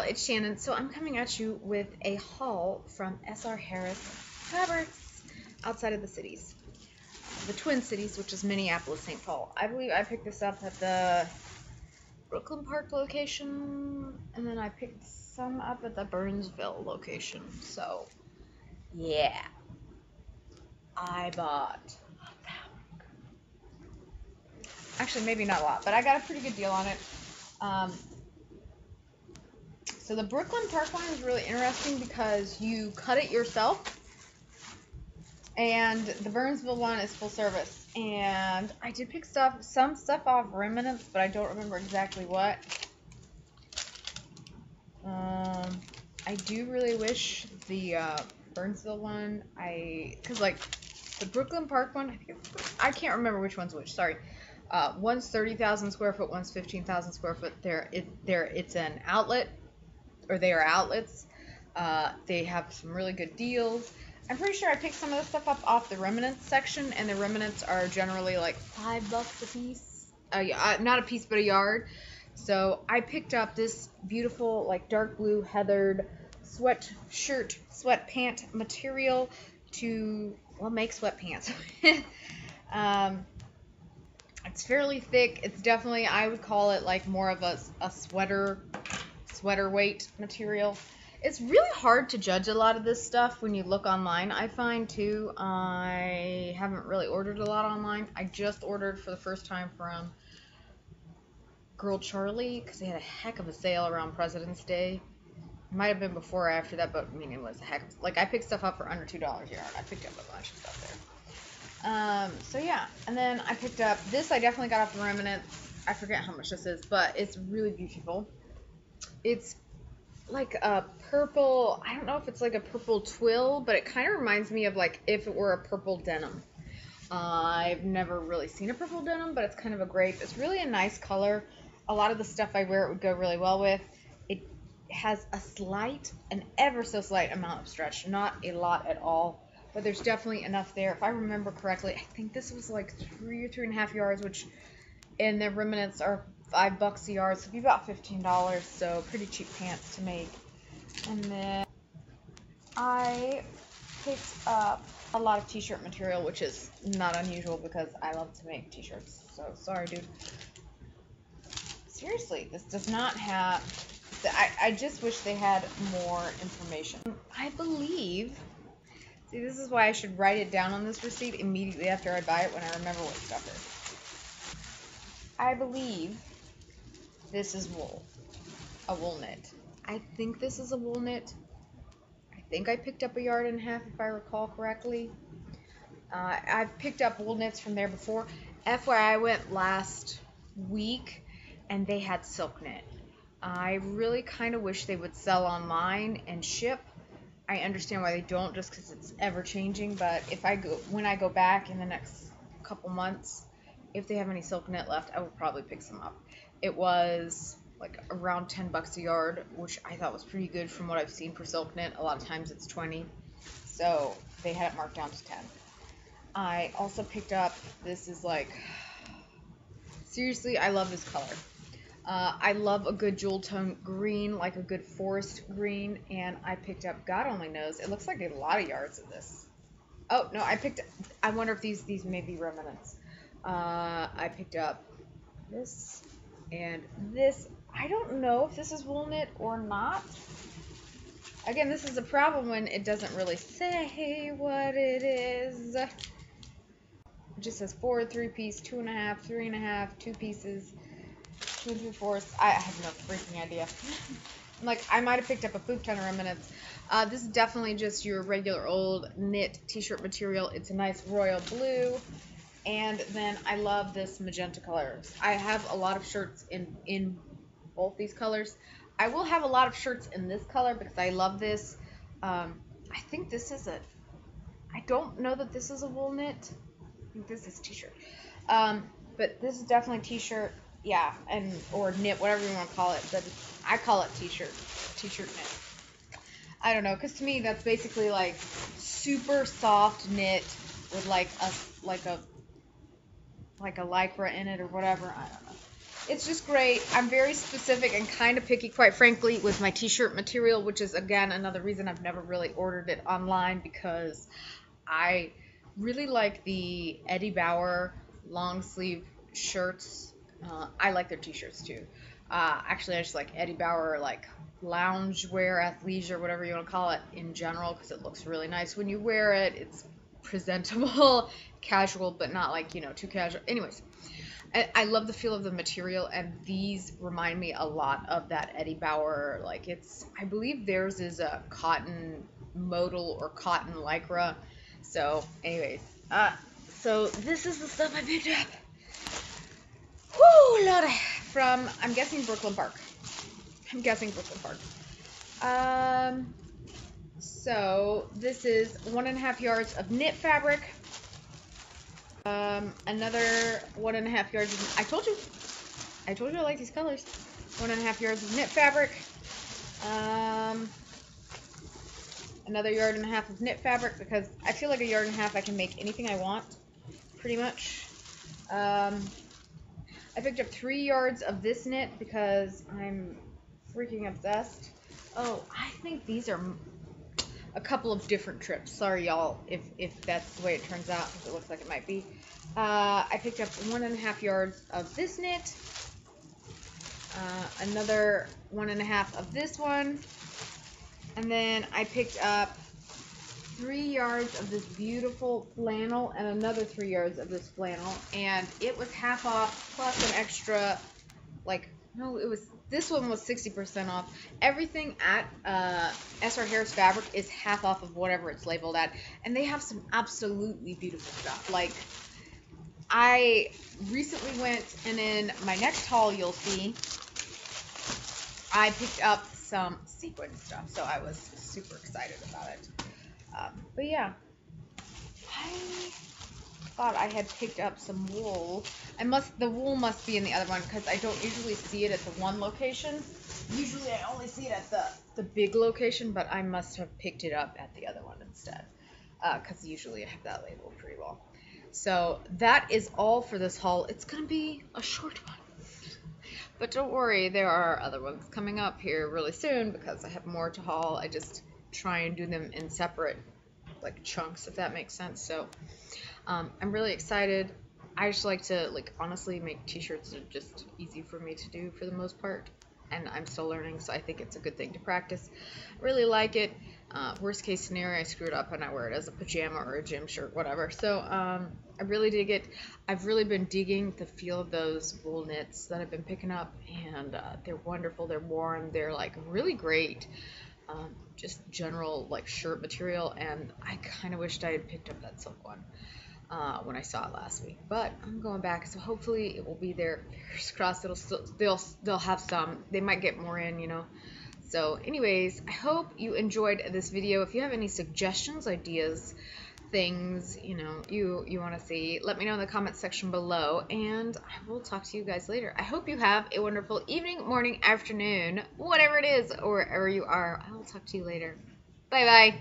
It's Shannon. So I'm coming at you with a haul from SR Harris Fabrics outside of the cities, the Twin Cities, which is Minneapolis, St. Paul. I believe I picked this up at the Brooklyn Park location, and then I picked some up at the Burnsville location. So yeah, I bought a fabric. Actually, maybe not a lot, but I got a pretty good deal on it. So the Brooklyn Park one is really interesting because you cut it yourself, and the Burnsville one is full service. And I did pick some stuff off Remnants, but I don't remember exactly what. I do really wish the Burnsville one, because like the Brooklyn Park one, I can't remember which one's which. Sorry. One's 30,000 square foot, one's 15,000 square foot. It's an outlet. Or they are outlets. They have some really good deals. I'm pretty sure I picked some of the stuff up off the Remnants section, and the Remnants are generally like $5 a piece. Not a piece, but a yard. So I picked up this beautiful, like, dark blue heathered sweatshirt, sweatpant material to, well, make sweatpants. It's fairly thick. It's definitely, I would call it like more of a sweater weight material. It's really hard to judge a lot of this stuff when you look online, I find, too. I haven't really ordered a lot online. I just ordered for the first time from Girl Charlie because they had a heck of a sale around President's Day. It might have been before or after that, but I mean, it was a heck of a, like, I picked stuff up for under $2 a yard. I picked up a bunch of stuff there. So yeah, and then I picked up this. I definitely got off the Remnants. I forget how much this is, but it's really beautiful. It's like a purple, I don't know if it's like a purple twill, but it kind of reminds me of like if it were a purple denim. I've never really seen a purple denim, but it's kind of a grape. It's really a nice color. A lot of the stuff I wear, it would go really well with. It has a slight, an ever so slight amount of stretch, not a lot at all, but there's definitely enough there. If I remember correctly, I think this was like 3 or 3.5 yards, which in the Remnants are $5 a yard, so it'd be about $15, so pretty cheap pants to make. And then I picked up a lot of t-shirt material, which is not unusual because I love to make t-shirts, so sorry, dude. Seriously, this does not have, I just wish they had more information. I believe, see, this is why I should write it down on this receipt immediately after I buy it when I remember what stuff is. I believe this is wool, a wool knit. I think this is a wool knit. I think I picked up 1.5 yards if I recall correctly. I've picked up wool knits from there before. FYI, I went last week and they had silk knit. I really kind of wish they would sell online and ship. I understand why they don't, just because it's ever changing, but if I go, when I go back in the next couple months, if they have any silk knit left, I will probably pick some up. It was like around $10 a yard, which I thought was pretty good from what I've seen for silk knit. A lot of times it's 20, so they had it marked down to 10. I also picked up, this is like, seriously, I love this color. I love a good jewel tone green, like a good forest green, and I picked up, God only knows, it looks like a lot of yards of this. Oh, no, I wonder if these may be Remnants. I picked up this and this. I don't know if this is wool knit or not. Again, this is a problem when it doesn't really say what it is. It just says forward, 3-piece, 2.5, 3.5, 2 pieces, 2 3/4. I have no freaking idea. Like, I might have picked up a poop ton of Remnants. This is definitely just your regular old knit t-shirt material. It's a nice royal blue. And then I love this magenta color. I have a lot of shirts in both these colors. I will have a lot of shirts in this color because I love this. I think this is a, I don't know that this is a wool knit. I think this is t-shirt. But this is definitely t-shirt, yeah, and or knit, whatever you want to call it. But I call it t-shirt knit. I don't know, because to me that's basically like super soft knit with like a lycra in it or whatever. I don't know. It's just great. I'm very specific and kind of picky, quite frankly, with my t-shirt material, which is, again, another reason I've never really ordered it online, because I really like the Eddie Bauer long sleeve shirts. I like their t-shirts too. Actually, I just like Eddie Bauer, like loungewear, athleisure, whatever you want to call it in general, because it looks really nice when you wear it. It's presentable, casual, but not like, you know, too casual. Anyways, I love the feel of the material, and these remind me a lot of that Eddie Bauer. Like, it's, I believe theirs is a cotton modal or cotton lycra. So anyways, so this is the stuff I picked up. Whoo, Lord, from, I'm guessing, Brooklyn Park. I'm guessing Brooklyn Park. So this is 1.5 yards of knit fabric. Another 1.5 yards of, I told you I like these colors. 1.5 yards of knit fabric. Another 1.5 yards of knit fabric, because I feel like 1.5 yards I can make anything I want, pretty much. I picked up 3 yards of this knit because I'm freaking obsessed. Oh, I think these are a couple of different trips. Sorry, y'all, if that's the way it turns out, because it looks like it might be. I picked up 1.5 yards of this knit, another 1.5 of this one, and then I picked up 3 yards of this beautiful flannel and another 3 yards of this flannel, and it was half off plus an extra, like, no, it was, this one was 60% off. Everything at SR Harris Fabric is half off of whatever it's labeled at, and they have some absolutely beautiful stuff. Like, I recently went, and in my next haul you'll see, I picked up some sequin stuff, so I was super excited about it. But yeah, I thought I had picked up some wool. The wool must be in the other one, because I don't usually see it at the one location. Usually I only see it at the big location, but I must have picked it up at the other one instead, because usually I have that labeled pretty well. So that is all for this haul. It's going to be a short one. But don't worry, there are other ones coming up here really soon, because I have more to haul. I just try and do them in separate, like, chunks, if that makes sense. So I'm really excited. I just like to, like, honestly make t-shirts are just easy for me to do for the most part, and I'm still learning, so I think it's a good thing to practice. I really like it. Worst case scenario, I screwed up and I wear it as a pajama or a gym shirt, whatever. So I really dig it. I've really been digging the feel of those wool knits that I've been picking up, and they're wonderful. They're warm. They're, like, really great. Just general, like, shirt material, and I kind of wished I had picked up that silk one when I saw it last week, but I'm going back, so hopefully it will be there. Fingers crossed, it'll still, they'll have some. They might get more in, you know. So anyways, I hope you enjoyed this video. If you have any suggestions, ideas, things, you know, you want to see, let me know in the comment section below, and I will talk to you guys later. I hope you have a wonderful evening, morning, afternoon, whatever it is, or wherever you are. I will talk to you later. Bye bye.